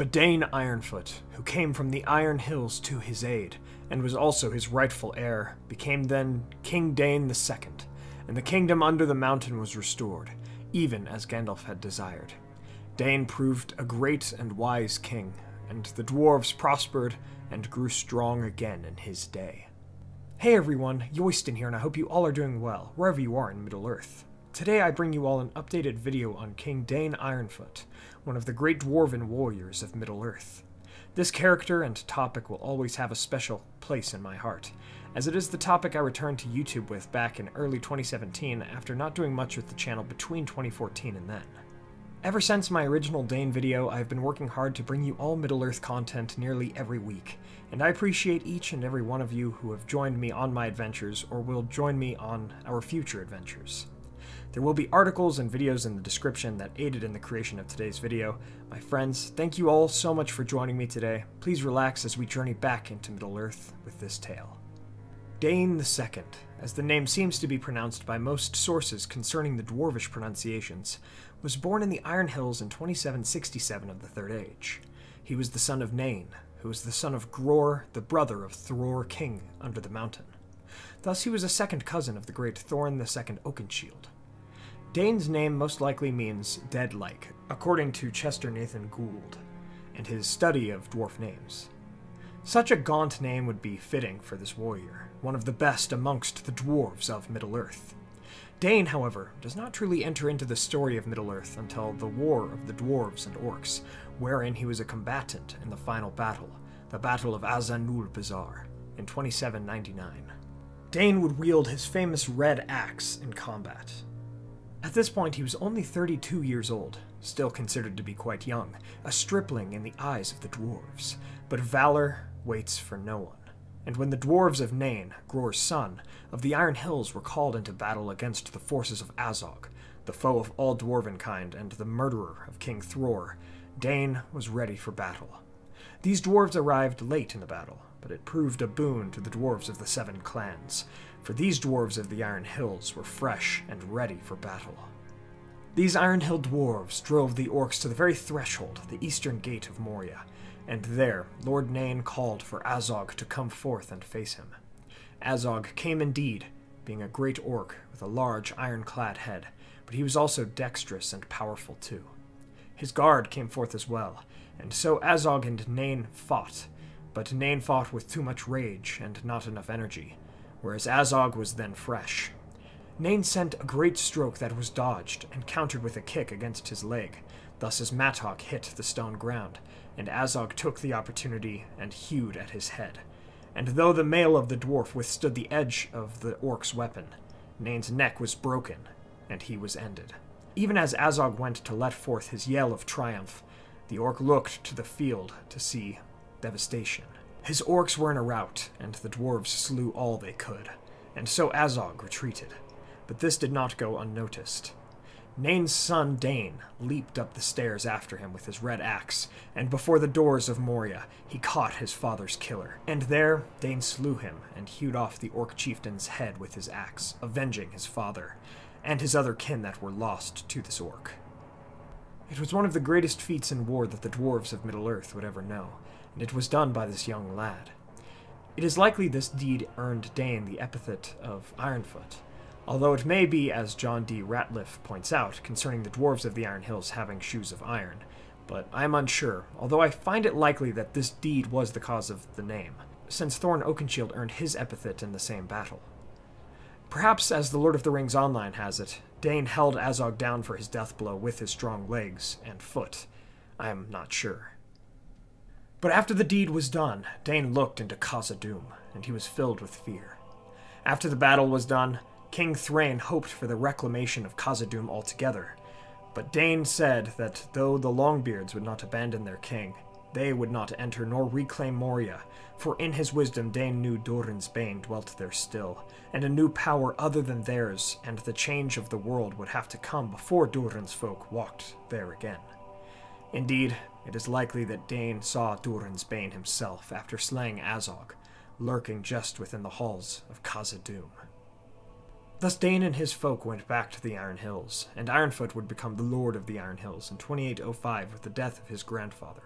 but Dáin Ironfoot, who came from the Iron Hills to his aid, and was also his rightful heir, became then King Dáin II, and the kingdom under the mountain was restored, even as Gandalf had desired. Dáin proved a great and wise king, and the dwarves prospered and grew strong again in his day. Hey everyone, Yoystan here, and I hope you all are doing well, wherever you are in Middle-earth. Today I bring you all an updated video on King Dáin Ironfoot, one of the great dwarven warriors of Middle-earth. This character and topic will always have a special place in my heart, as it is the topic I returned to YouTube with back in early 2017 after not doing much with the channel between 2014 and then. Ever since my original Dáin video, I've been working hard to bring you all Middle-earth content nearly every week, and I appreciate each and every one of you who have joined me on my adventures or will join me on our future adventures. There will be articles and videos in the description that aided in the creation of today's video. My friends, thank you all so much for joining me today. Please relax as we journey back into Middle-earth with this tale. Dáin II, as the name seems to be pronounced by most sources concerning the dwarvish pronunciations, was born in the Iron Hills in 2767 of the Third Age. He was the son of Nain, who was the son of Gror, the brother of Thror King under the mountain. Thus he was a second cousin of the great Thorin II Oakenshield. Dáin's name most likely means dead-like, according to Chester Nathan Gould, and his study of dwarf names. Such a gaunt name would be fitting for this warrior, one of the best amongst the dwarves of Middle-earth. Dáin, however, does not truly enter into the story of Middle-earth until the War of the Dwarves and Orcs, wherein he was a combatant in the final battle, the Battle of Azanulbizar, in 2799. Dáin would wield his famous red axe in combat. At this point, he was only 32 years old, still considered to be quite young, a stripling in the eyes of the dwarves, but valor waits for no one. And when the dwarves of Nain, Gror's son, of the Iron Hills were called into battle against the forces of Azog, the foe of all dwarven kind and the murderer of King Thror, Dáin was ready for battle. These dwarves arrived late in the battle, but it proved a boon to the dwarves of the Seven Clans, for these dwarves of the Iron Hills were fresh and ready for battle. These Iron Hill dwarves drove the orcs to the very threshold, the Eastern Gate of Moria, and there Lord Nain called for Azog to come forth and face him. Azog came indeed, being a great orc with a large iron-clad head, but he was also dexterous and powerful too. His guard came forth as well, and so Azog and Nain fought, but Nain fought with too much rage and not enough energy, whereas Azog was then fresh. Nain sent a great stroke that was dodged and countered with a kick against his leg, thus his mattock hit the stone ground, and Azog took the opportunity and hewed at his head. And though the mail of the dwarf withstood the edge of the orc's weapon, Nain's neck was broken, and he was ended. Even as Azog went to let forth his yell of triumph, the orc looked to the field to see devastation. His orcs were in a rout, and the dwarves slew all they could, and so Azog retreated. But this did not go unnoticed. Nain's son Dáin leaped up the stairs after him with his red axe, and before the doors of Moria, he caught his father's killer. And there, Dáin slew him and hewed off the orc chieftain's head with his axe, avenging his father, and his other kin that were lost to this orc. It was one of the greatest feats in war that the dwarves of Middle-earth would ever know, and it was done by this young lad. It is likely this deed earned Dáin the epithet of Ironfoot, although it may be, as John D. Ratliff points out, concerning the dwarves of the Iron Hills having shoes of iron, but I am unsure, although I find it likely that this deed was the cause of the name, since Thorin Oakenshield earned his epithet in the same battle. Perhaps, as The Lord of the Rings Online has it, Dáin held Azog down for his death blow with his strong legs and foot. I am not sure. But after the deed was done, Dáin looked into Khazad-dûm, and he was filled with fear. After the battle was done, King Thrain hoped for the reclamation of Khazad-dûm altogether, but Dáin said that though the Longbeards would not abandon their king, they would not enter nor reclaim Moria, for in his wisdom Dáin knew Durin's bane dwelt there still, and a new power other than theirs and the change of the world would have to come before Durin's folk walked there again. Indeed, it is likely that Dáin saw Durin's bane himself after slaying Azog, lurking just within the halls of Khazad-dûm. Thus Dáin and his folk went back to the Iron Hills, and Ironfoot would become the Lord of the Iron Hills in 2805 with the death of his grandfather.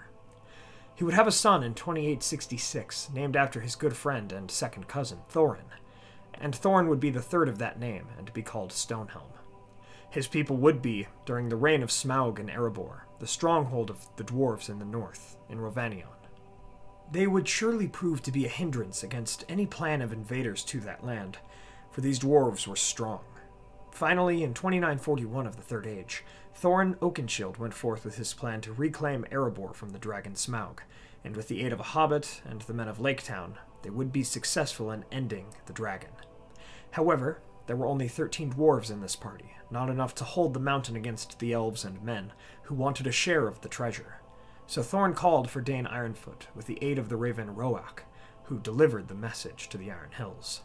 He would have a son in 2866, named after his good friend and second cousin, Thorin, and Thorin would be the third of that name and be called Stonehelm. His people would be, during the reign of Smaug and Erebor, the stronghold of the dwarves in the north, in Rovanion. They would surely prove to be a hindrance against any plan of invaders to that land, for these dwarves were strong. Finally, in 2941 of the Third Age, Thorin Oakenshield went forth with his plan to reclaim Erebor from the dragon Smaug, and with the aid of a hobbit and the men of Laketown, they would be successful in ending the dragon. However, there were only 13 dwarves in this party, not enough to hold the mountain against the elves and men, who wanted a share of the treasure. So Thorin called for Dáin Ironfoot with the aid of the raven Roak, who delivered the message to the Iron Hills.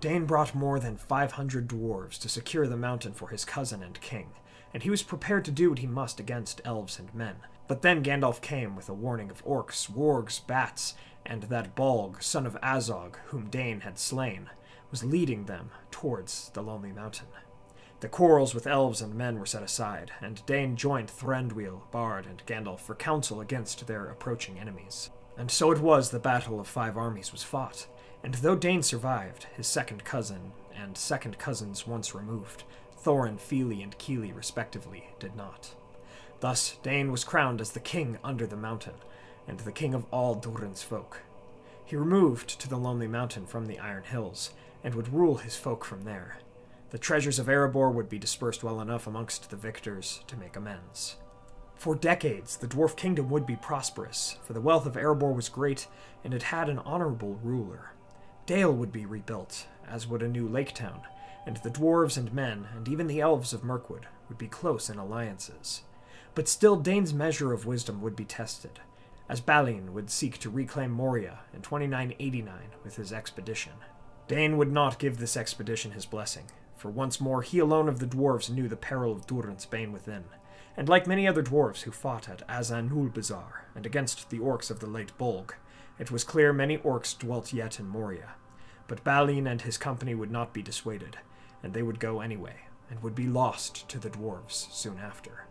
Dáin brought more than 500 dwarves to secure the mountain for his cousin and king, and he was prepared to do what he must against elves and men. But then Gandalf came with a warning of orcs, wargs, bats, and that Bolg, son of Azog, whom Dáin had slain, was leading them towards the Lonely Mountain. The quarrels with elves and men were set aside, and Dáin joined Thranduil, Bard, and Gandalf for counsel against their approaching enemies. And so it was the Battle of Five Armies was fought. And though Dáin survived, his second cousin, and second cousins once removed, Thorin, Feely, and Keely respectively, did not. Thus, Dáin was crowned as the king under the mountain, and the king of all Durin's folk. He removed to the Lonely Mountain from the Iron Hills, and would rule his folk from there. The treasures of Erebor would be dispersed well enough amongst the victors to make amends. For decades, the Dwarf Kingdom would be prosperous, for the wealth of Erebor was great, and it had an honorable ruler. Dale would be rebuilt, as would a new Laketown, and the dwarves and men, and even the elves of Mirkwood, would be close in alliances. But still, Dane's measure of wisdom would be tested, as Balin would seek to reclaim Moria in 2989 with his expedition. Dáin would not give this expedition his blessing, for once more he alone of the dwarves knew the peril of Durin's bane within, and like many other dwarves who fought at Azanulbizar and against the orcs of the late Bolg, it was clear many orcs dwelt yet in Moria, but Balin and his company would not be dissuaded, and they would go anyway, and would be lost to the dwarves soon after.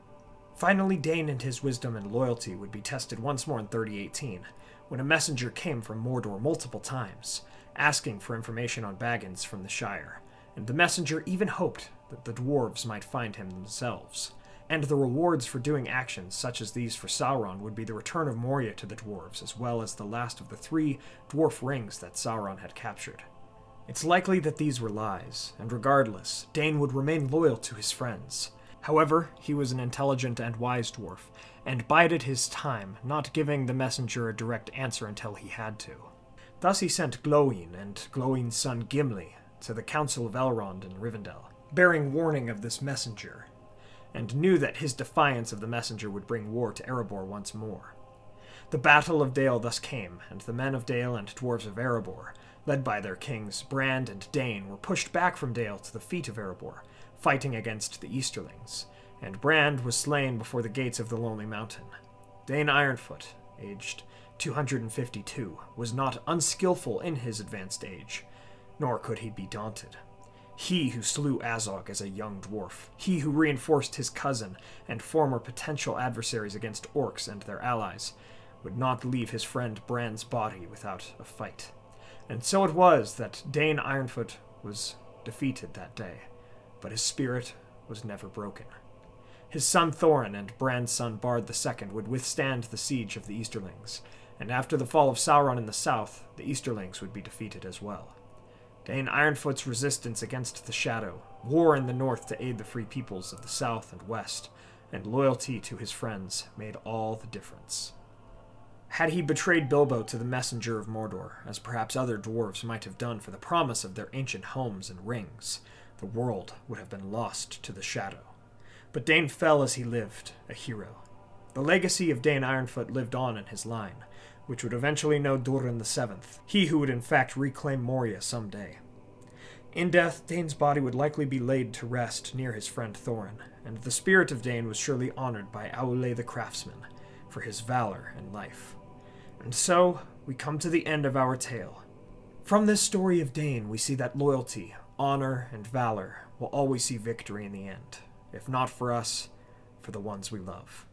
Finally, Dáin and his wisdom and loyalty would be tested once more in 3018, when a messenger came from Mordor multiple times, asking for information on Baggins from the Shire, and the messenger even hoped that the dwarves might find him themselves. And the rewards for doing actions such as these for Sauron would be the return of Moria to the dwarves, as well as the last of the three dwarf rings that Sauron had captured. It's likely that these were lies, and regardless, Dáin would remain loyal to his friends. However, he was an intelligent and wise dwarf, and bided his time, not giving the messenger a direct answer until he had to. Thus he sent Gloin and Gloin's son Gimli to the Council of Elrond in Rivendell, bearing warning of this messenger, and knew that his defiance of the messenger would bring war to Erebor once more. The Battle of Dale thus came, and the men of Dale and dwarves of Erebor, led by their kings Brand and Dáin, were pushed back from Dale to the feet of Erebor, fighting against the Easterlings, and Brand was slain before the gates of the Lonely Mountain. Dáin Ironfoot, aged 252, was not unskillful in his advanced age, nor could he be daunted. He who slew Azog as a young dwarf, he who reinforced his cousin and former potential adversaries against orcs and their allies, would not leave his friend Bran's body without a fight. And so it was that Dáin Ironfoot was defeated that day, but his spirit was never broken. His son Thorin and Bran's son Bard II would withstand the siege of the Easterlings, and after the fall of Sauron in the south, the Easterlings would be defeated as well. Dáin Ironfoot's resistance against the Shadow, war in the north to aid the free peoples of the south and west, and loyalty to his friends made all the difference. Had he betrayed Bilbo to the messenger of Mordor, as perhaps other dwarves might have done for the promise of their ancient homes and rings, the world would have been lost to the Shadow. But Dáin fell as he lived, a hero. The legacy of Dáin Ironfoot lived on in his line, which would eventually know Durin VII, he who would in fact reclaim Moria someday. In death, Dane's body would likely be laid to rest near his friend Thorin, and the spirit of Dáin was surely honored by Aule the Craftsman for his valor and life. And so, we come to the end of our tale. From this story of Dáin, we see that loyalty, honor, and valor will always see victory in the end, if not for us, for the ones we love.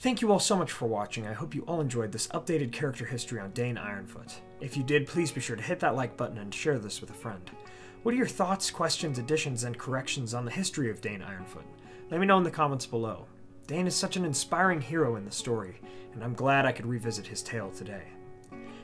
Thank you all so much for watching. I hope you all enjoyed this updated character history on Dáin Ironfoot. If you did, please be sure to hit that like button and share this with a friend. What are your thoughts, questions, additions, and corrections on the history of Dáin Ironfoot? Let me know in the comments below. Dáin is such an inspiring hero in the story, and I'm glad I could revisit his tale today.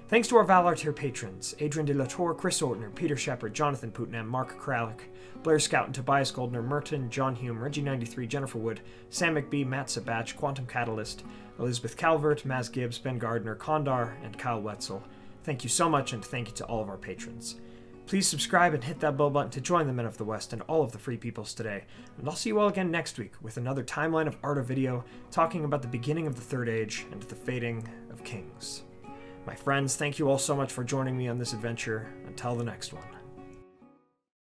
Thanks to our Valar tier patrons, Adrian de la Torre, Chris Ortner, Peter Shepard, Jonathan Putnam, Mark Kralik, Blair Scout and Tobias Goldner, Merton, John Hume, Reggie93, Jennifer Wood, Sam McBee, Matt Sabatch, Quantum Catalyst, Elizabeth Calvert, Maz Gibbs, Ben Gardner, Kondar, and Kyle Wetzel. Thank you so much, and thank you to all of our patrons. Please subscribe and hit that bell button to join the Men of the West and all of the Free Peoples today, and I'll see you all again next week with another Timeline of Arda video talking about the beginning of the Third Age and the fading of kings. My friends, thank you all so much for joining me on this adventure. Until the next one.